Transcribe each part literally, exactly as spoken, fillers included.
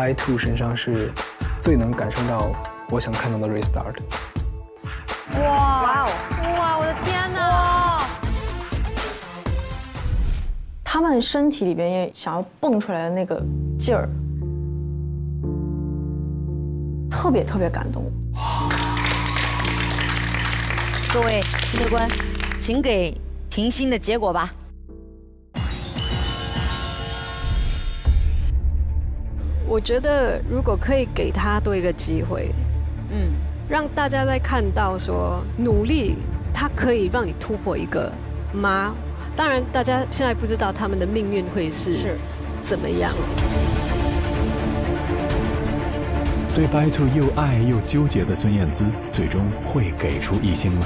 My Two 身上是最能感受到我想看到的 Restart。哇哇！我的天哪！他们身体里边也想要蹦出来的那个劲儿，特别特别感动。各位听众观，请给评星的结果吧。 我觉得，如果可以给他多一个机会，嗯，让大家在看到说努力，它可以让你突破一个吗？当然，大家现在不知道他们的命运会是怎么样。对 By Two 又爱又纠结的孙燕姿，最终会给出一星吗？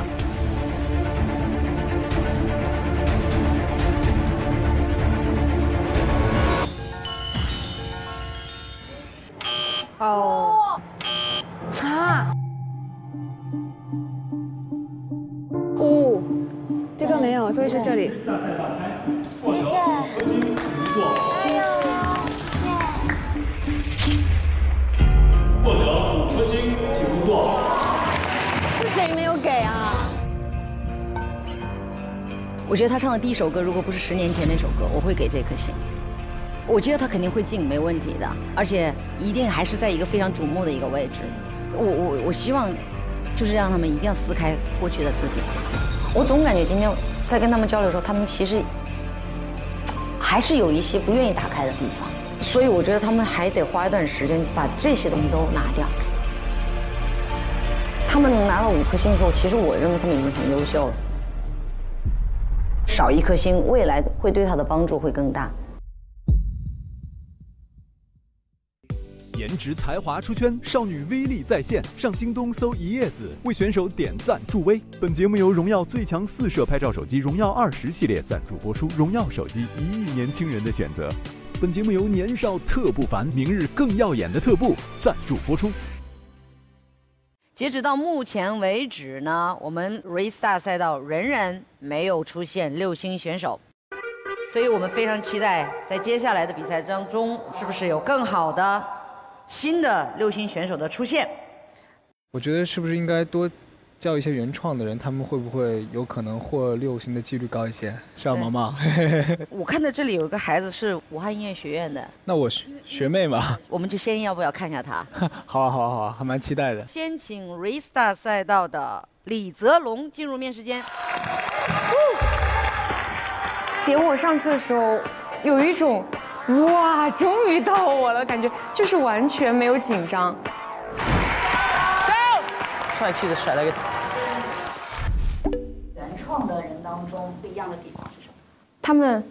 哦啊！五，这个没有，所以是这里。谢谢。哎呦！获得五颗星，请入座。是谁没有给啊？我觉得他唱的第一首歌，如果不是十年前那首歌，我会给这颗星。 我觉得他肯定会进，没问题的，而且一定还是在一个非常瞩目的一个位置。我我我希望，就是让他们一定要撕开过去的自己。我总感觉今天在跟他们交流的时候，他们其实还是有一些不愿意打开的地方，所以我觉得他们还得花一段时间把这些东西都拿掉。他们能拿到五颗星的时候，其实我认为他们已经很优秀了。少一颗星，未来会对他的帮助会更大。 颜值才华出圈，少女威力再现。上京东搜一叶子，为选手点赞助威。本节目由荣耀最强四摄拍照手机荣耀二十系列赞助播出。荣耀手机，一亿年轻人的选择。本节目由年少特不凡，明日更耀眼的特步赞助播出。截止到目前为止呢，我们 RISTA 赛道仍然没有出现六星选手。 所以我们非常期待，在接下来的比赛当中，是不是有更好的新的六星选手的出现？我觉得是不是应该多叫一些原创的人，他们会不会有可能获六星的几率高一些？是啊，毛毛。我看到这里有一个孩子是武汉音乐学院的，那我学学妹嘛。我们就先要不要看一下他？好啊，好啊，好啊，还蛮期待的。先请 RISTA 赛道的李泽龙进入面试间。 点我上去的时候，有一种哇，终于到我了感觉，就是完全没有紧张。帅气的甩了一个。原创的人当中不一样的地方是什么？他们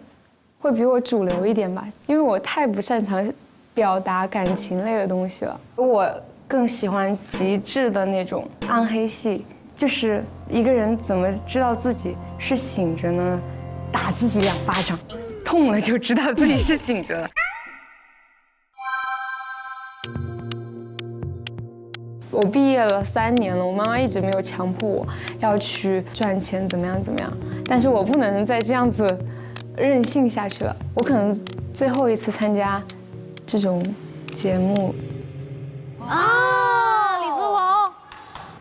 会比我主流一点吧，因为我太不擅长表达感情类的东西了。我更喜欢极致的那种暗黑系，就是一个人怎么知道自己是醒着呢？ 打自己两巴掌，痛了就知道自己是醒着了。我毕业了三年了，我妈妈一直没有强迫我要去赚钱，怎么样怎么样。但是我不能再这样子任性下去了。我可能最后一次参加这种节目。啊，李泽龙！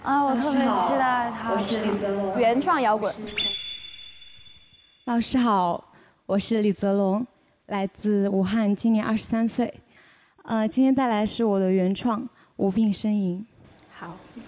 啊，我特别期待他。我是李泽龙。原创摇滚。 老师好，我是李泽龙，来自武汉，今年二十三岁。呃，今天带来是我的原创《无病呻吟》。好，谢谢。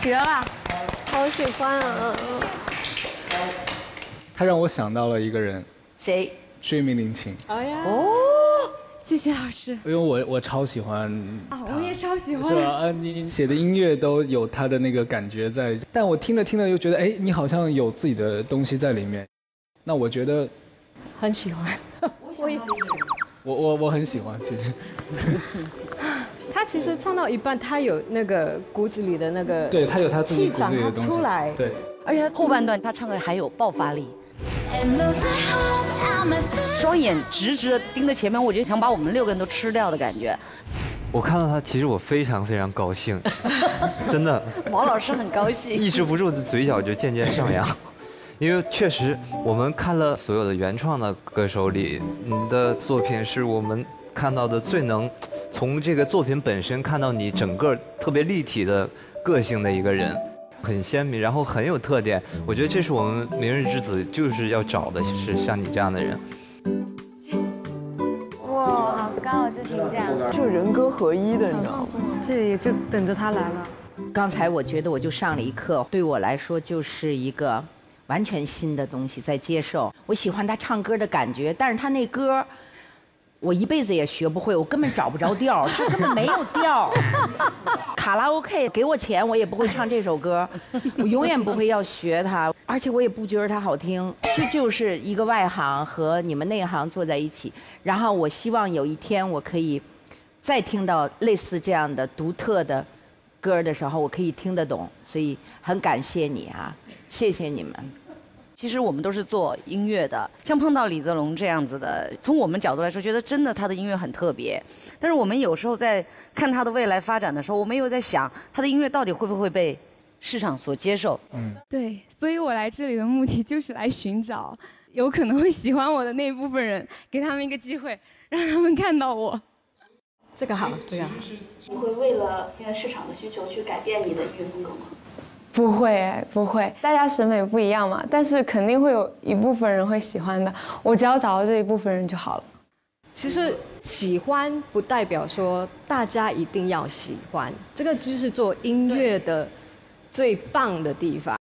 绝了，好喜欢啊！他让我想到了一个人，谁？追名林檎。哎呀，哦，谢谢老师。因为我我超喜欢啊，我也超喜欢。是吧？嗯，你写的音乐都有他的那个感觉在，但我听着听着又觉得，哎，你好像有自己的东西在里面。那我觉得很喜欢。我也。 我我我很喜欢，其实。他其实唱到一半，他有那个骨子里的那个，对他有他自己骨子里的东西，出来。对，而且他后半段他唱的还有爆发力，双眼直直的盯着前面，我觉得想把我们六个人都吃掉的感觉。我看到他，其实我非常非常高兴，真的。毛老师很高兴，抑制不住的嘴角就渐渐上扬。 因为确实，我们看了所有的原创的歌手里，你的作品是我们看到的最能从这个作品本身看到你整个特别立体的个性的一个人，很鲜明，然后很有特点。我觉得这是我们明日之子就是要找的，是像你这样的人。谢谢。哇，好高，我就听这样，就人歌合一的，你知道吗？这也就等着他来了。刚才我觉得我就上了一课，对我来说就是一个。 完全新的东西在接受，我喜欢他唱歌的感觉，但是他那歌，我一辈子也学不会，我根本找不着调，他根本没有调。卡拉 OK 给我钱，我也不会唱这首歌，我永远不会要学它，而且我也不觉得它好听。这就是一个外行和你们内行坐在一起，然后我希望有一天我可以再听到类似这样的独特的。 歌的时候我可以听得懂，所以很感谢你啊，谢谢你们。其实我们都是做音乐的，像碰到李泽龙这样子的，从我们角度来说，觉得真的他的音乐很特别。但是我们有时候在看他的未来发展的时候，我们又在想他的音乐到底会不会被市场所接受。嗯，对，所以我来这里的目的就是来寻找有可能会喜欢我的那一部分人，给他们一个机会，让他们看到我。 这个好，这个好。不会为了音乐市场的需求去改变你的音乐风格吗？不会，不会，大家审美不一样嘛。但是肯定会有一部分人会喜欢的，我只要找到这一部分人就好了。其实喜欢不代表说大家一定要喜欢，这个就是做音乐的最棒的地方。